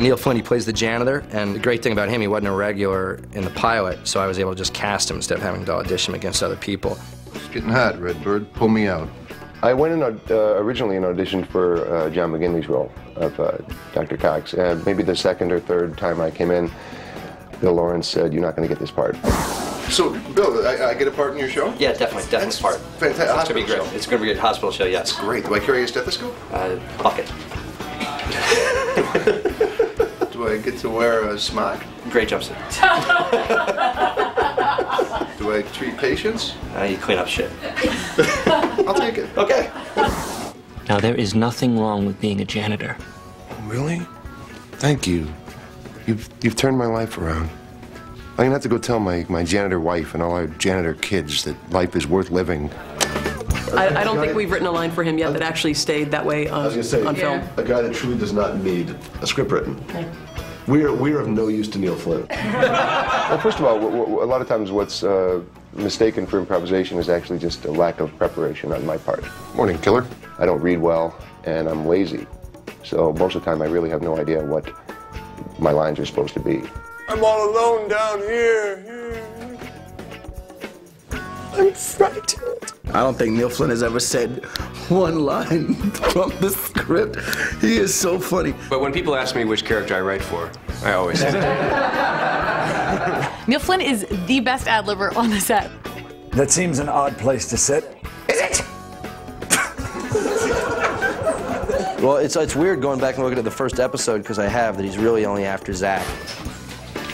Neil Flynn, he plays the janitor, and the great thing about him, he wasn't a regular in the pilot, so I was able to just cast him instead of having to audition against other people. It's getting hot, Redbird. Pull me out. I went in originally and auditioned for John McGinley's role of Dr. Cox. Maybe the second or third time I came in, Bill Lawrence said, "You're not going to get this part." So, Bill, I get a part in your show? Yeah, definitely. That's part. Fantastic. It's going to be great. Show. It's going to be a hospital show, yes. That's great. Do I carry a stethoscope? Bucket. Do I get to wear a smock? Great jumpsuit. Do I treat patients? You clean up shit. I'll take it. Okay. Now, there is nothing wrong with being a janitor. Really? Thank you. You've turned my life around. I'm gonna have to go tell my janitor wife and all our janitor kids that life is worth living. I don't think we've written a line for him yet that actually stayed that way on film. I was gonna say, a guy that truly does not need a script written. Yeah. We're of no use to Neil Flynn. Well, first of all, a lot of times what's mistaken for improvisation is actually just a lack of preparation on my part. Morning, killer. I don't read well, and I'm lazy. So most of the time I really have no idea what my lines are supposed to be. I'm all alone down here. I'm frightened. I don't think Neil Flynn has ever said one line from the script. He is so funny. But when people ask me which character I write for, I always say Neil Flynn is the best ad-libber on the set. That seems an odd place to sit. Is it? Well, it's weird going back and looking at the first episode, because I have, that he's really only after Zach.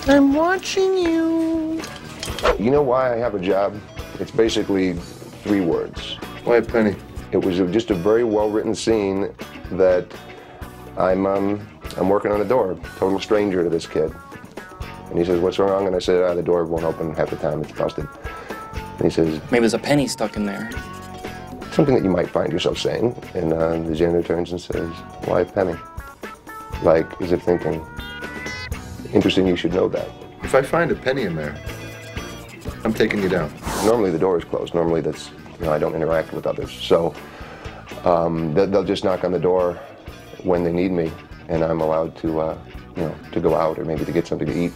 I'm watching you. You know why I have a job? It's basically three words. Why, Penny? It was just a very well-written scene that I'm working on a door, total stranger to this kid. And he says, "What's wrong?" And I said, "The door won't open half the time, it's busted." And he says, "Maybe there's a penny stuck in there." Something that you might find yourself saying. And the janitor turns and says, "Why, Penny?" Like, as if thinking, interesting, you should know that. If I find a penny in there, I'm taking you down. Normally the door is closed. Normally that's, I don't interact with others. So they'll just knock on the door when they need me, and I'm allowed to, to go out or maybe to get something to eat.